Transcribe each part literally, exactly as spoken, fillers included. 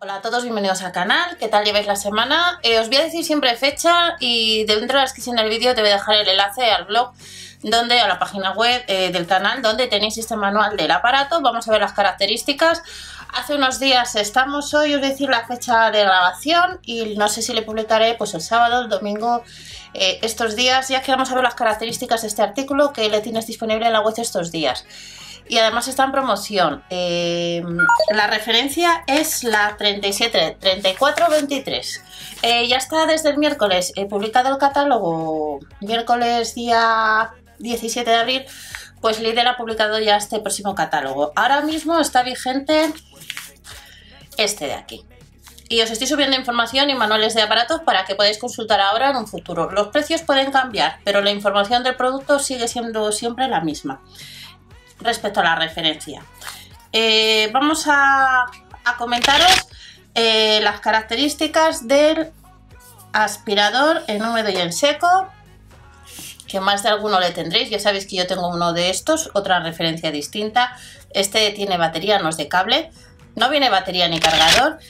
Hola a todos, bienvenidos al canal. ¿Qué tal lleváis la semana? Eh, os voy a decir siempre fecha y dentro de la descripción del vídeo te voy a dejar el enlace al blog donde, a la página web eh, del canal donde tenéis este manual del aparato. Vamos a ver las características. Hace unos días estamos hoy, os voy a decir la fecha de grabación y no sé si le publicaré pues el sábado, el domingo, eh, estos días, ya que vamos a ver las características de este artículo que le tienes disponible en la web estos días. Y además está en promoción. Eh, la referencia es la treinta y siete, treinta y cuatro, veintitrés. Eh, ya está desde el miércoles eh, publicado el catálogo, miércoles día diecisiete de abril, pues Lidl ha publicado ya este próximo catálogo. Ahora mismo está vigente este de aquí. Y os estoy subiendo información y manuales de aparatos para que podáis consultar ahora en un futuro. Los precios pueden cambiar, pero la información del producto sigue siendo siempre la misma. Respecto a la referencia, eh, vamos a, a comentaros eh, las características del aspirador en húmedo y en seco, que más de alguno le tendréis. Ya sabéis que yo tengo uno de estos, otra referencia distinta. Este tiene batería, no es de cable, no viene batería ni cargador,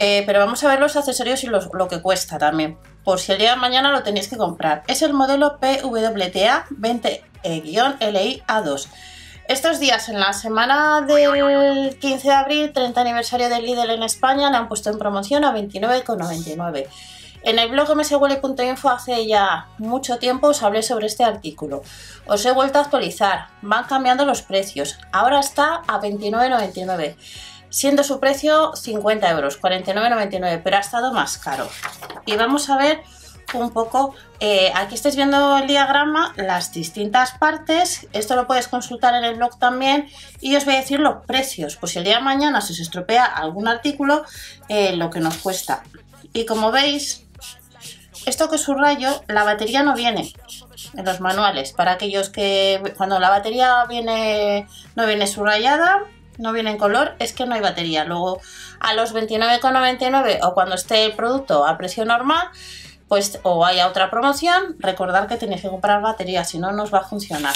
eh, pero vamos a ver los accesorios y los, lo que cuesta también, por si el día de mañana lo tenéis que comprar. Es el modelo P W T A veinte L I A dos. Estos días, en la semana del quince de abril, treinta aniversario del Lidl en España, le han puesto en promoción a veintinueve con noventa y nueve. En el blog eme ese guely punto info hace ya mucho tiempo os hablé sobre este artículo. Os he vuelto a actualizar, van cambiando los precios. Ahora está a veintinueve con noventa y nueve, siendo su precio cincuenta euros, cuarenta y nueve con noventa y nueve, pero ha estado más caro. Y vamos a ver un poco, eh, aquí estáis viendo el diagrama, las distintas partes. Esto lo podéis consultar en el blog también y os voy a decir los precios, pues si el día de mañana se os estropea algún artículo, eh, lo que nos cuesta. Y como veis, esto que subrayo, la batería no viene en los manuales, para aquellos que cuando la batería viene no viene subrayada, no viene en color, es que no hay batería. Luego a los veintinueve con noventa y nueve o cuando esté el producto a precio normal, pues o haya otra promoción, recordad que tenéis que comprar batería, si no, no os va a funcionar.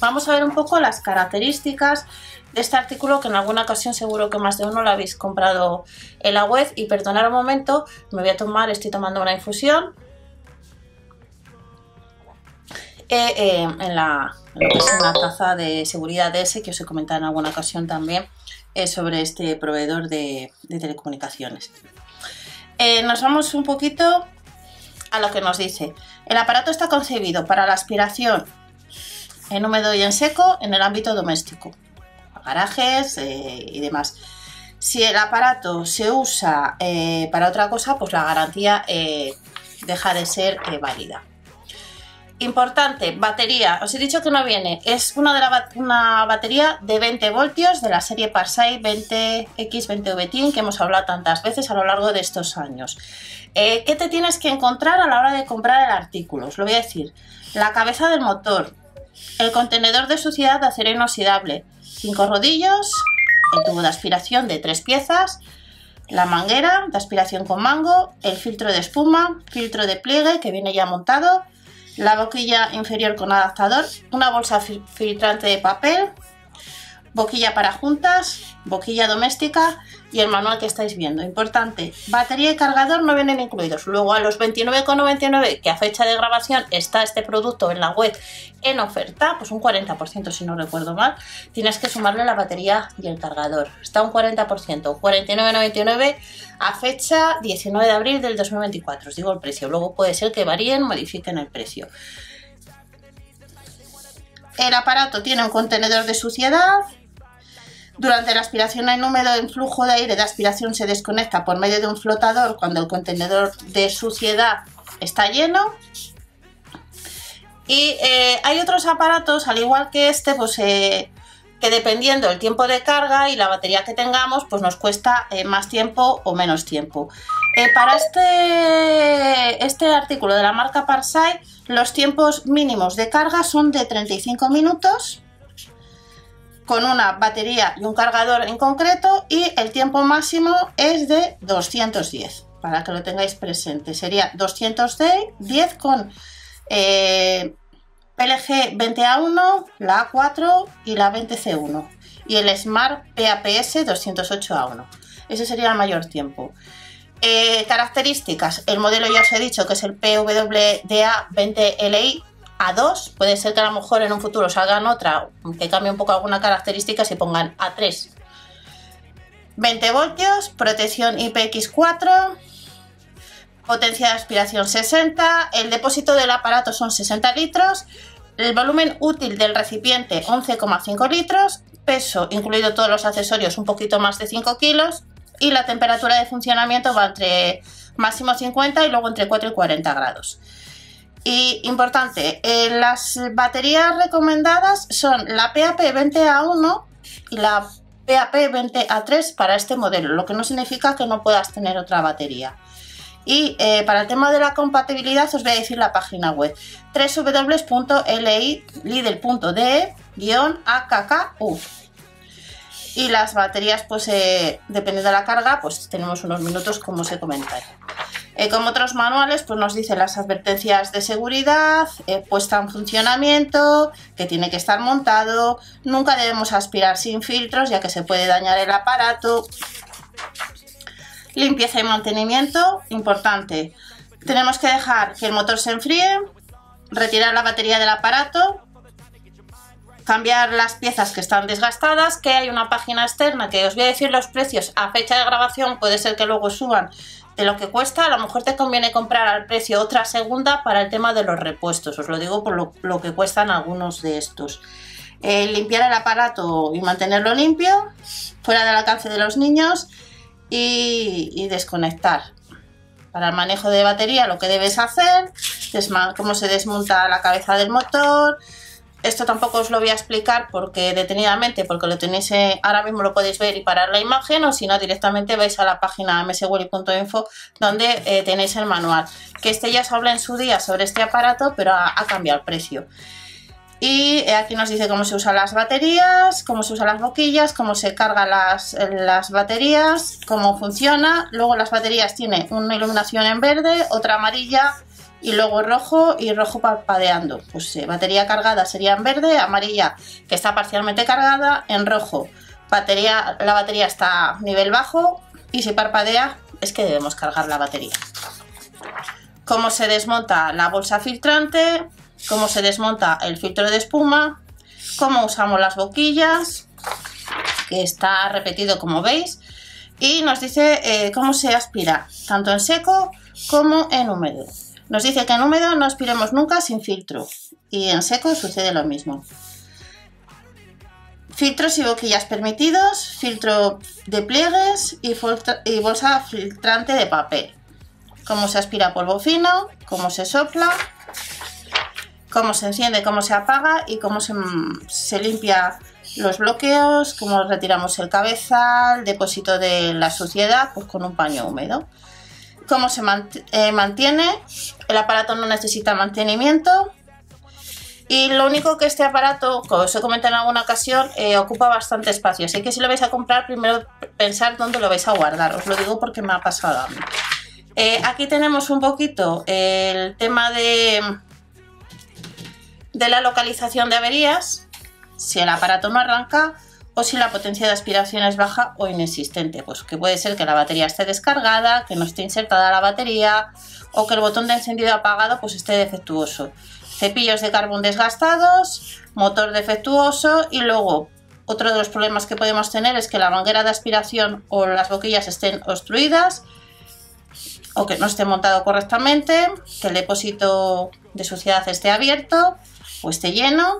Vamos a ver un poco las características de este artículo, que en alguna ocasión seguro que más de uno lo habéis comprado en la web. Y perdonad un momento, me voy a tomar, estoy tomando una infusión. Eh, eh, en la, en la taza de seguridad de ese que os he comentado en alguna ocasión también, eh, sobre este proveedor de, de telecomunicaciones. Eh, nos vamos un poquito a lo que nos dice. El aparato está concebido para la aspiración en húmedo y en seco en el ámbito doméstico, garajes eh, y demás. Si el aparato se usa eh, para otra cosa, pues la garantía eh, deja de ser eh, válida. Importante, batería. Os he dicho que no viene. Es una, de la, una batería de veinte voltios de la serie Parkside veinte equis veinte ve Team, que hemos hablado tantas veces a lo largo de estos años. Eh, ¿Qué te tienes que encontrar a la hora de comprar el artículo? Os lo voy a decir. La cabeza del motor, el contenedor de suciedad de acero inoxidable, cinco rodillos, el tubo de aspiración de tres piezas, la manguera de aspiración con mango, el filtro de espuma, filtro de pliegue que viene ya montado, la boquilla inferior con adaptador, una bolsa fil- filtrante de papel, boquilla para juntas, boquilla doméstica y el manual que estáis viendo. Importante, batería y cargador no vienen incluidos. Luego a los veintinueve con noventa y nueve, que a fecha de grabación está este producto en la web en oferta, pues un cuarenta por ciento si no recuerdo mal, tienes que sumarle la batería y el cargador. Está un cuarenta por ciento, cuarenta y nueve con noventa y nueve a fecha diecinueve de abril del dos mil veinticuatro, os digo el precio. Luego puede ser que varíen, modifiquen el precio. El aparato tiene un contenedor de suciedad. Durante la aspiración en húmedo, el flujo de aire de aspiración se desconecta por medio de un flotador cuando el contenedor de suciedad está lleno. Y eh, hay otros aparatos, al igual que este, pues, eh, que dependiendo del tiempo de carga y la batería que tengamos, pues nos cuesta eh, más tiempo o menos tiempo. Eh, para este, este artículo de la marca Parkside, los tiempos mínimos de carga son de treinta y cinco minutos. Con una batería y un cargador en concreto, y el tiempo máximo es de doscientos diez, para que lo tengáis presente. Sería doscientos diez con eh, P L G veinte A uno, la A cuatro y la veinte C uno y el Smart P A P S doscientos ocho A uno. Ese sería el mayor tiempo. Eh, características, el modelo ya os he dicho que es el P W D A veinte L I A dos, puede ser que a lo mejor en un futuro salgan otra, que cambie un poco alguna característica y pongan A tres. veinte voltios, protección I P X cuatro, potencia de aspiración sesenta, el depósito del aparato son sesenta litros, el volumen útil del recipiente once coma cinco litros, peso, incluido todos los accesorios, un poquito más de cinco kilos, y la temperatura de funcionamiento va entre máximo cincuenta y luego entre cuatro y cuarenta grados. Y importante, eh, las baterías recomendadas son la P A P veinte A uno y la P A P veinte A tres para este modelo, lo que no significa que no puedas tener otra batería. Y eh, para el tema de la compatibilidad os voy a decir la página web w w w punto lidl punto d e guión a k k u. Y las baterías, pues eh, dependiendo de la carga, pues tenemos unos minutos, como os he comentado. Eh, como otros manuales, pues nos dicen las advertencias de seguridad, eh, puesta en funcionamiento, que tiene que estar montado, nunca debemos aspirar sin filtros ya que se puede dañar el aparato. Limpieza y mantenimiento, importante. Tenemos que dejar que el motor se enfríe, retirar la batería del aparato, cambiar las piezas que están desgastadas, que hay una página externa que os voy a decir los precios a fecha de grabación, puede ser que luego suban de lo que cuesta, a lo mejor te conviene comprar al precio otra segunda para el tema de los repuestos, os lo digo por lo, lo que cuestan algunos de estos. Eh, limpiar el aparato y mantenerlo limpio, fuera del alcance de los niños, y, y desconectar. Para el manejo de batería lo que debes hacer, cómo se desmonta la cabeza del motor. Esto tampoco os lo voy a explicar porque detenidamente, porque lo tenéis eh, ahora mismo lo podéis ver y parar la imagen, o si no directamente vais a la página m s guely punto info donde eh, tenéis el manual. Que este ya os habla en su día sobre este aparato, pero ha, ha cambiado el precio. Y eh, aquí nos dice cómo se usan las baterías, cómo se usan las boquillas, cómo se cargan las, las baterías, cómo funciona. Luego las baterías tienen una iluminación en verde, otra amarilla, y luego rojo y rojo parpadeando. Pues eh, batería cargada sería en verde, amarilla que está parcialmente cargada, en rojo batería, la batería está a nivel bajo, y si parpadea es que debemos cargar la batería. Cómo se desmonta la bolsa filtrante, cómo se desmonta el filtro de espuma, cómo usamos las boquillas, que está repetido como veis, y nos dice eh, cómo se aspira, tanto en seco como en húmedo. Nos dice que en húmedo no aspiremos nunca sin filtro, y en seco sucede lo mismo. Filtros y boquillas permitidos, filtro de pliegues y, y bolsa filtrante de papel. Cómo se aspira polvo fino, cómo se sopla, cómo se enciende, cómo se apaga y cómo se, se limpia los bloqueos, cómo retiramos el cabezal, el depósito de la suciedad pues con un paño húmedo. Cómo se mantiene, el aparato no necesita mantenimiento, y lo único que este aparato, como os he comentado en alguna ocasión, eh, ocupa bastante espacio, así que si lo vais a comprar primero pensad dónde lo vais a guardar, os lo digo porque me ha pasado a mí. Eh, aquí tenemos un poquito el tema de, de la localización de averías, si el aparato no arranca o si la potencia de aspiración es baja o inexistente, pues que puede ser que la batería esté descargada, que no esté insertada la batería, o que el botón de encendido apagado pues esté defectuoso. Cepillos de carbón desgastados, motor defectuoso, y luego otro de los problemas que podemos tener es que la manguera de aspiración o las boquillas estén obstruidas, o que no esté montado correctamente, que el depósito de suciedad esté abierto o esté lleno,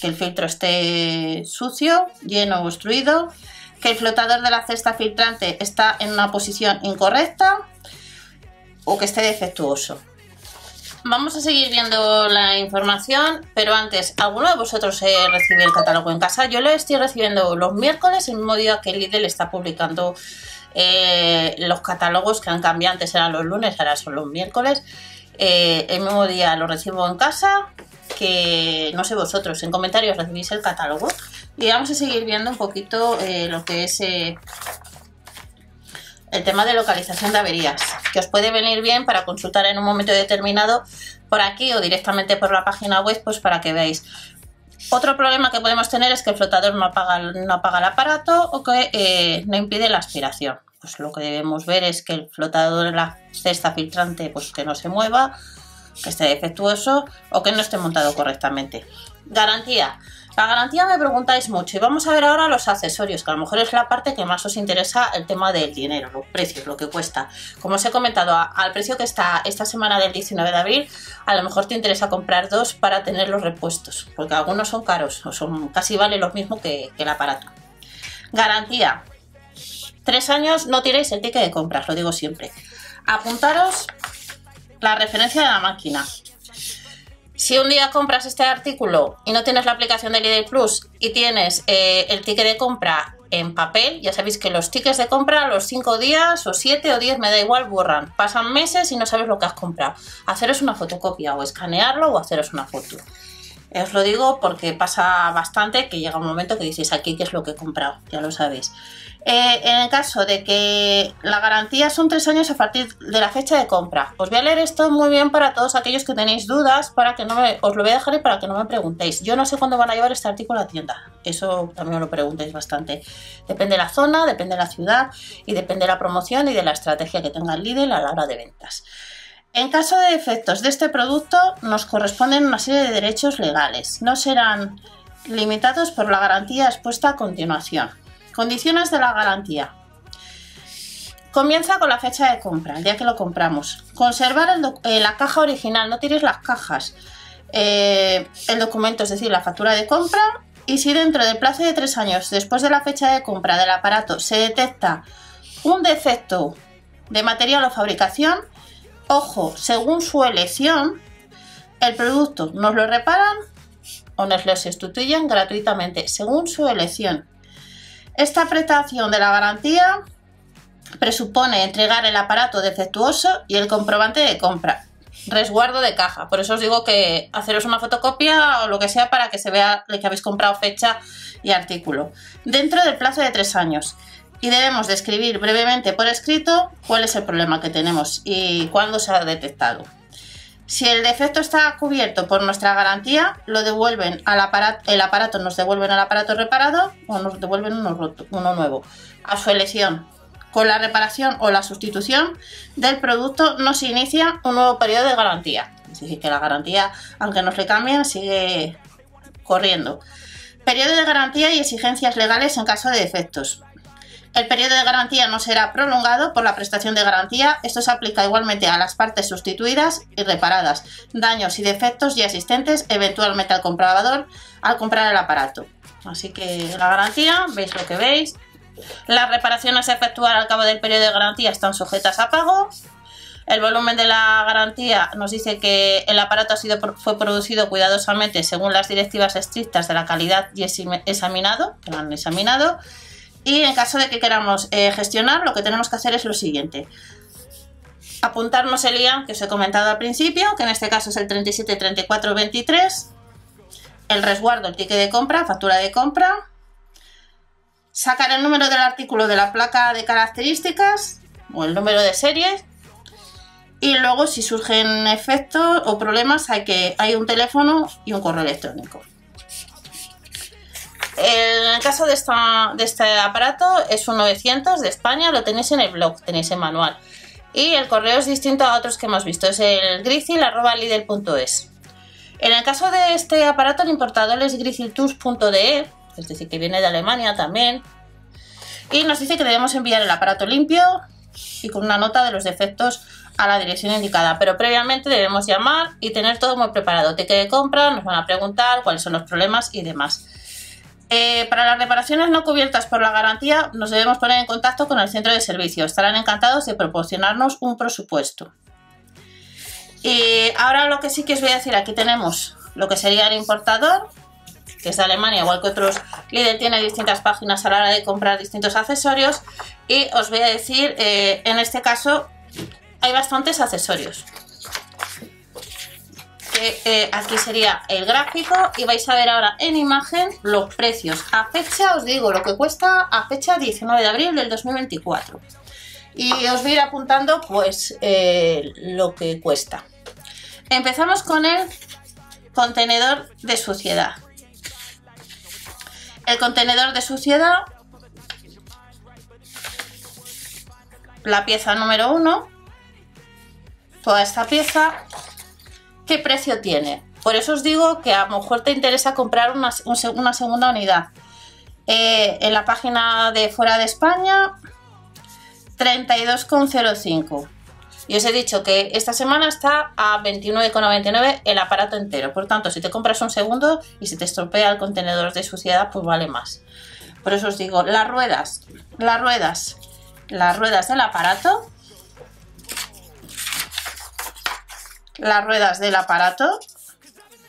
que el filtro esté sucio, lleno o obstruido, que el flotador de la cesta filtrante está en una posición incorrecta o que esté defectuoso. Vamos a seguir viendo la información, pero antes, ¿alguno de vosotros eh, recibe el catálogo en casa? Yo lo estoy recibiendo los miércoles, el mismo día que Lidl está publicando eh, los catálogos que han cambiado, antes eran los lunes, ahora son los miércoles. Eh, el mismo día lo recibo en casa. Que no sé vosotros, en comentarios recibís el catálogo, y vamos a seguir viendo un poquito eh, lo que es eh, el tema de localización de averías, que os puede venir bien para consultar en un momento determinado por aquí o directamente por la página web, pues para que veáis. Otro problema que podemos tener es que el flotador no apaga, no apaga el aparato, o que eh, no impide la aspiración. pues lo que debemos ver es que el flotador de la cesta filtrante pues que no se mueva, que esté defectuoso o que no esté montado correctamente. Garantía. La garantía me preguntáis mucho y vamos a ver ahora los accesorios, que a lo mejor es la parte que más os interesa, el tema del dinero, los precios, lo que cuesta. Como os he comentado, al precio que está esta semana del diecinueve de abril, a lo mejor te interesa comprar dos para tener los repuestos, porque algunos son caros, o son casi vale lo mismo que, que el aparato. Garantía. Tres años, no tiréis el ticket de compras, lo digo siempre. Apuntaros la referencia de la máquina. Si un día compras este artículo y no tienes la aplicación de Lidl Plus y tienes eh, el ticket de compra en papel, ya sabéis que los tickets de compra a los cinco días o siete o diez, me da igual, borran. Pasan meses y no sabes lo que has comprado. Haceros una fotocopia o escanearlo o haceros una foto. Os lo digo porque pasa bastante que llega un momento que dices aquí qué es lo que he comprado, ya lo sabéis. Eh, en el caso de que la garantía son tres años a partir de la fecha de compra. Os voy a leer esto muy bien para todos aquellos que tenéis dudas, para que no me, os lo voy a dejar y para que no me preguntéis. Yo no sé cuándo van a llevar este artículo a la tienda, eso también lo preguntáis bastante. Depende de la zona, depende de la ciudad y depende de la promoción y de la estrategia que tenga el Lidl a la hora de ventas. En caso de defectos de este producto nos corresponden una serie de derechos legales. No serán limitados por la garantía expuesta a continuación. Condiciones de la garantía. Comienza con la fecha de compra, el día que lo compramos. Conservar el eh, la caja original, no tiréis las cajas. Eh, el documento, es decir, la factura de compra. Y si dentro del plazo de tres años, después de la fecha de compra del aparato, se detecta un defecto de material o fabricación, ojo, según su elección, el producto nos lo reparan o nos lo sustituyen gratuitamente, según su elección. Esta apretación de la garantía presupone entregar el aparato defectuoso y el comprobante de compra, resguardo de caja. Por eso os digo que haceros una fotocopia o lo que sea para que se vea que habéis comprado fecha y artículo. Dentro del plazo de tres años. Y debemos describir brevemente por escrito cuál es el problema que tenemos y cuándo se ha detectado. Si el defecto está cubierto por nuestra garantía, lo devuelven al aparato, el aparato nos devuelven al aparato reparado o nos devuelven uno, roto, uno nuevo, a su elección. Con la reparación o la sustitución del producto no se inicia un nuevo periodo de garantía. Es decir, que la garantía, aunque nos le cambien, sigue corriendo. Periodo de garantía y exigencias legales en caso de defectos. El periodo de garantía no será prolongado por la prestación de garantía. Esto se aplica igualmente a las partes sustituidas y reparadas, daños y defectos ya existentes, eventualmente al comprador al comprar el aparato. Así que la garantía, veis lo que veis. Las reparaciones a efectuar al cabo del periodo de garantía están sujetas a pago. El volumen de la garantía nos dice que el aparato ha sido, fue producido cuidadosamente según las directivas estrictas de la calidad y examinado, que lo han examinado. Y en caso de que queramos eh, gestionar, lo que tenemos que hacer es lo siguiente. Apuntarnos el I A que os he comentado al principio, que en este caso es el treinta y siete, treinta y cuatro, veintitrés. El resguardo, el ticket de compra, factura de compra. Sacar el número del artículo de la placa de características o el número de series. Y luego si surgen efectos o problemas hay, que, hay un teléfono y un correo electrónico. En el caso de, esta, de este aparato es un novecientos de España, lo tenéis en el blog, tenéis el manual. Y el correo es distinto a otros que hemos visto, es el grizzly arroba lidl punto es. En el caso de este aparato el importador es grizzlytools punto de e, es decir que viene de Alemania también. Y nos dice que debemos enviar el aparato limpio y con una nota de los defectos a la dirección indicada, pero previamente debemos llamar y tener todo muy preparado. Ticket de compra, nos van a preguntar cuáles son los problemas y demás. Eh, para las reparaciones no cubiertas por la garantía nos debemos poner en contacto con el centro de servicio. Estarán encantados de proporcionarnos un presupuesto. Y ahora lo que sí que os voy a decir, aquí tenemos lo que sería el importador, que es de Alemania, igual que otros. Lidl tiene distintas páginas a la hora de comprar distintos accesorios y os voy a decir, eh, en este caso hay bastantes accesorios. Eh, eh, aquí sería el gráfico y vais a ver ahora en imagen los precios. A fecha, os digo lo que cuesta a fecha diecinueve de abril del dos mil veinticuatro. Y os voy a ir apuntando pues eh, lo que cuesta. Empezamos con el contenedor de suciedad. El contenedor de suciedad la pieza número uno, toda esta pieza. ¿Qué precio tiene? Por eso os digo que a lo mejor te interesa comprar una, una segunda unidad. Eh, en la página de fuera de España, treinta y dos con cero cinco. Y os he dicho que esta semana está a veintinueve con noventa y nueve el aparato entero. Por tanto, si te compras un segundo y se te estropea el contenedor de suciedad, pues vale más. Por eso os digo, las ruedas, las ruedas, las ruedas del aparato, las ruedas del aparato,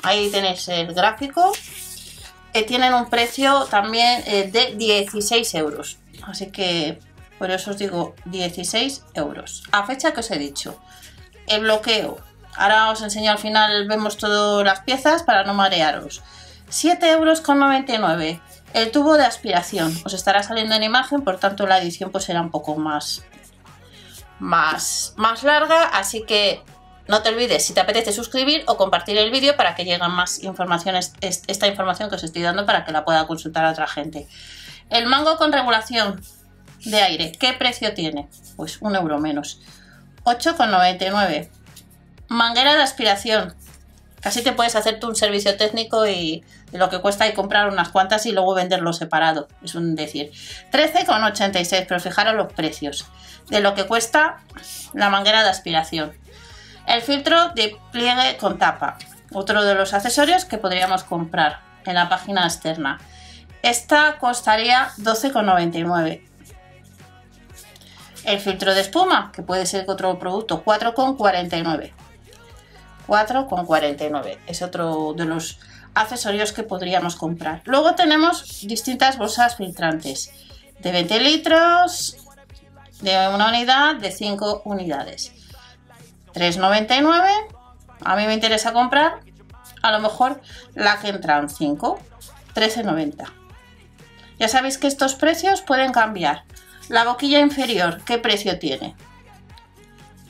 ahí tenéis el gráfico, que tienen un precio también eh, de dieciséis euros. Así que por eso os digo dieciséis euros. A fecha que os he dicho. El bloqueo. Ahora os enseño al final, vemos todas las piezas para no marearos. siete euros con noventa y nueve. El tubo de aspiración. Os estará saliendo en imagen, por tanto la edición pues será un poco más, más, más larga. Así que no te olvides, si te apetece, suscribir o compartir el vídeo para que lleguen más informaciones, esta información que os estoy dando, para que la pueda consultar a otra gente. El mango con regulación de aire, ¿qué precio tiene? Pues un euro menos, ocho con noventa y nueve. Manguera de aspiración, casi te puedes hacerte un servicio técnico y de lo que cuesta y comprar unas cuantas y luego venderlo separado, es un decir. Trece con ochenta y seis, pero fijaros los precios de lo que cuesta la manguera de aspiración. El filtro de pliegue con tapa, otro de los accesorios que podríamos comprar en la página externa. Esta costaría doce con noventa y nueve. El filtro de espuma, que puede ser otro producto, cuatro con cuarenta y nueve. cuatro con cuarenta y nueve es otro de los accesorios que podríamos comprar. Luego tenemos distintas bolsas filtrantes de veinte litros, de una unidad, de cinco unidades. tres con noventa y nueve. A mí me interesa comprar a lo mejor la que entran cinco, trece con noventa. Ya sabéis que estos precios pueden cambiar. La boquilla inferior, ¿qué precio tiene?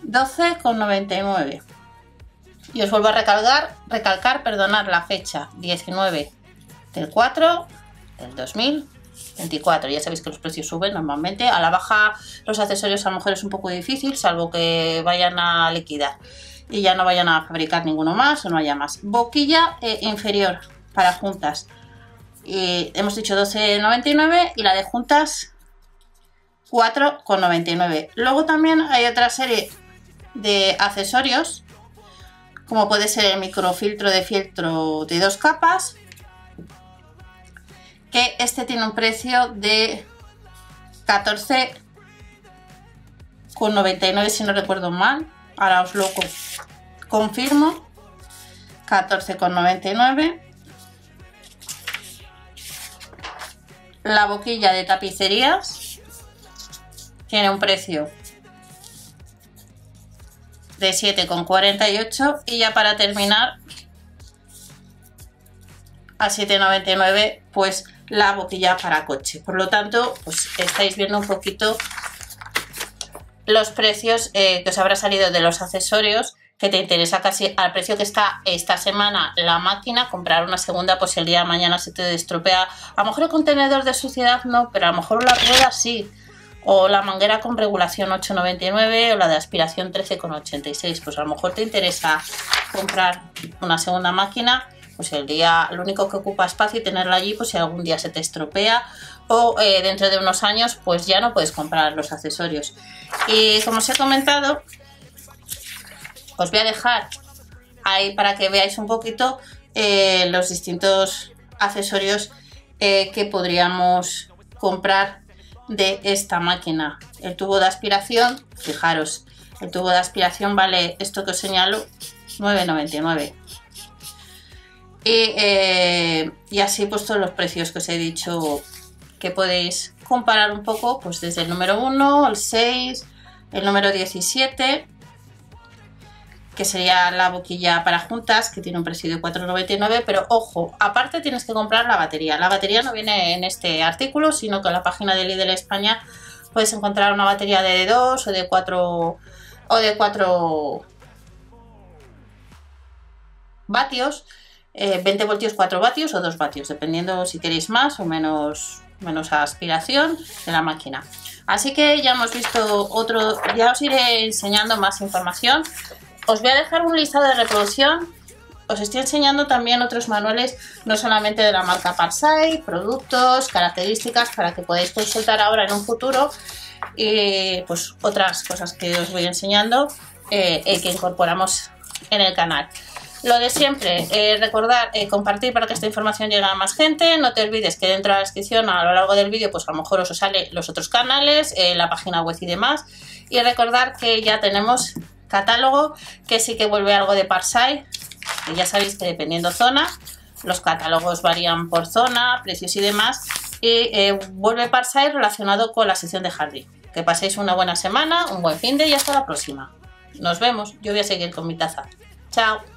doce con noventa y nueve. Y os vuelvo a recalcar, recalcar, perdonad la fecha, diecinueve del cuatro del dos mil veinticuatro. Ya sabéis que los precios suben normalmente. A la baja los accesorios a lo mejor es un poco difícil, salvo que vayan a liquidar y ya no vayan a fabricar ninguno más o no haya más. Boquilla eh, inferior para juntas. Eh, hemos dicho doce con noventa y nueve y la de juntas cuatro con noventa y nueve. Luego también hay otra serie de accesorios, como puede ser el microfiltro de fieltro de dos capas, que este tiene un precio de catorce con noventa y nueve, si no recuerdo mal. Ahora os lo confirmo. catorce con noventa y nueve. La boquilla de tapicerías tiene un precio de siete con cuarenta y ocho y ya para terminar a siete con noventa y nueve pues la boquilla para coche. Por lo tanto, pues estáis viendo un poquito los precios eh, que os habrá salido de los accesorios que te interesa, casi al precio que está esta semana la máquina. Comprar una segunda, pues el día de mañana se te estropea. A lo mejor el contenedor de suciedad no, pero a lo mejor la rueda sí. O la manguera con regulación ocho con noventa y nueve o la de aspiración trece con ochenta y seis. Pues a lo mejor te interesa comprar una segunda máquina, pues el día, lo único que ocupa espacio y tenerla allí, pues si algún día se te estropea o eh, dentro de unos años pues ya no puedes comprar los accesorios. Y como os he comentado, os voy a dejar ahí para que veáis un poquito eh, los distintos accesorios eh, que podríamos comprar de esta máquina. El tubo de aspiración, fijaros, el tubo de aspiración vale esto que os señalo, nueve con noventa y nueve. Y, eh, y así pues todos los precios que os he dicho, que podéis comparar un poco, pues desde el número uno, el seis, el número diecisiete, que sería la boquilla para juntas, que tiene un precio de cuatro con noventa y nueve, pero ojo, aparte tienes que comprar la batería. La batería no viene en este artículo, sino que en la página de Lidl España puedes encontrar una batería de dos o de cuatro o de cuatro vatios, eh, veinte voltios, cuatro vatios o dos vatios, dependiendo si queréis más o menos, menos aspiración de la máquina. Así que ya hemos visto otro, ya os iré enseñando más información. Os voy a dejar un listado de reproducción. Os estoy enseñando también otros manuales, no solamente de la marca Parkside, productos, características, para que podáis consultar ahora en un futuro, y pues otras cosas que os voy enseñando eh, eh, que incorporamos en el canal. Lo de siempre, eh, recordar eh, compartir para que esta información llegue a más gente. No te olvides que dentro de la descripción, a lo largo del vídeo, pues a lo mejor os sale los otros canales, eh, la página web y demás. Y recordar que ya tenemos catálogo, que sí que vuelve algo de Parkside. Y ya sabéis que dependiendo zona, los catálogos varían por zona, precios y demás. Y eh, vuelve Parkside relacionado con la sección de jardín. Que paséis una buena semana, un buen fin de y hasta la próxima. Nos vemos. Yo voy a seguir con mi taza. Chao.